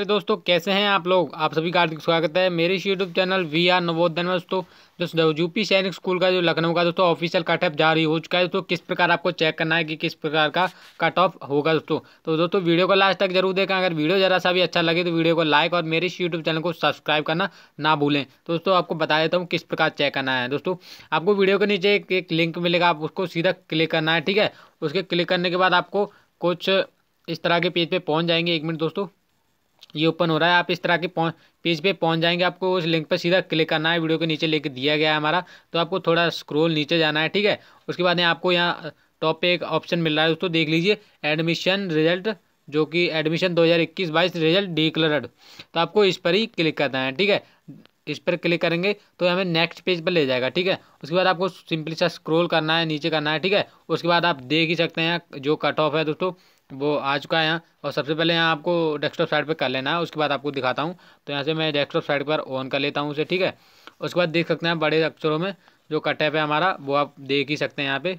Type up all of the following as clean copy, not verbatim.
नमस्कार दोस्तों, कैसे हैं आप लोग। आप सभी का हार्दिक स्वागत है मेरे इस YouTube channel we are Navodayan में। दोस्तों यूपी सैनिक स्कूल का जो लखनऊ का दोस्तों ऑफिशियल कट ऑफ जारी हो चुका है। दोस्तों किस प्रकार आपको चेक करना है कि किस प्रकार का कट ऑफ होगा दोस्तों। तो दोस्तों वीडियो को लास्ट तक जरूर देखें। अगर वीडियो जरा सा भी अच्छा लगे तो वीडियो को लाइक और मेरे इस यूट्यूब चैनल को सब्सक्राइब करना ना भूलें। तो दोस्तों आपको बता देता हूँ किस प्रकार चेक करना है। दोस्तों आपको वीडियो के नीचे एक लिंक मिलेगा, आप उसको सीधा क्लिक करना है, ठीक है। उसके क्लिक करने के बाद आपको कुछ इस तरह के पेज पे पहुंच जाएंगे। एक मिनट दोस्तों, ये ओपन हो रहा है। आप इस तरह के पेज पे पहुंच जाएंगे। आपको उस लिंक पर सीधा क्लिक करना है। वीडियो के नीचे लिंक दिया गया है हमारा, तो आपको थोड़ा स्क्रॉल नीचे जाना है, ठीक है। उसके बाद यहाँ आपको यहाँ टॉप पे एक ऑप्शन मिल रहा है दोस्तों, देख लीजिए, एडमिशन रिजल्ट, जो कि एडमिशन 2021-22 रिजल्ट डिक्लेयर्ड। तो आपको इस पर ही क्लिक करना है, ठीक है। इस पर क्लिक करेंगे तो हमें नेक्स्ट पेज पर ले जाएगा, ठीक है। उसके बाद आपको सिंपली सा स्क्रॉल करना है, नीचे करना है, ठीक है। उसके बाद आप देख ही सकते हैं जो कट ऑफ है दोस्तों वो आ चुका है यहाँ। और सबसे पहले यहाँ आपको डेस्कटॉप साइड पर कर लेना है, उसके बाद आपको दिखाता हूँ। तो यहाँ से मैं डेस्कटॉप साइड पर ऑन कर लेता हूँ उसे, ठीक है। उसके बाद देख सकते हैं बड़े अक्षरों में जो कट ऑफ है हमारा, वो आप देख ही सकते हैं। यहाँ पे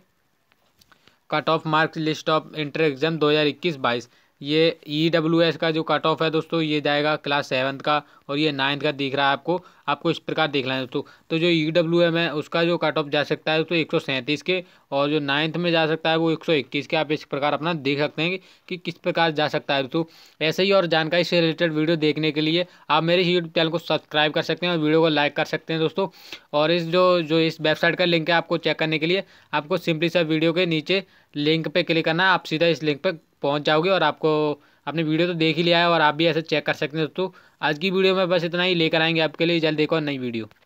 cut off marks list of inter exam 2021-22, ये EWS का जो कट ऑफ है दोस्तों, ये जाएगा क्लास 7th का और ये 9th का दिख रहा है आपको। आपको इस प्रकार देखना है दोस्तों। तो जो EWM है उसका जो कट ऑफ जा सकता है तो 137 के, और जो 9th में जा सकता है वो 121 के। आप इस प्रकार अपना देख सकते हैं कि किस प्रकार जा सकता है दोस्तों। ऐसे ही और जानकारी से रिलेटेड वीडियो देखने के लिए आप मेरे यूट्यूब चैनल को सब्सक्राइब कर सकते हैं और वीडियो को लाइक कर सकते हैं दोस्तों। और इस जो इस वेबसाइट का लिंक है आपको चेक करने के लिए, आपको सिंपली सा वीडियो के नीचे लिंक पर क्लिक करना है। आप सीधा इस लिंक पर पहुंच जाओगे और आपको आपने वीडियो तो देख ही लिया है और आप भी ऐसे चेक कर सकते हैं दोस्तों। आज की वीडियो में बस इतना ही लेकर आएंगे आपके लिए। जल्द एक और नई वीडियो।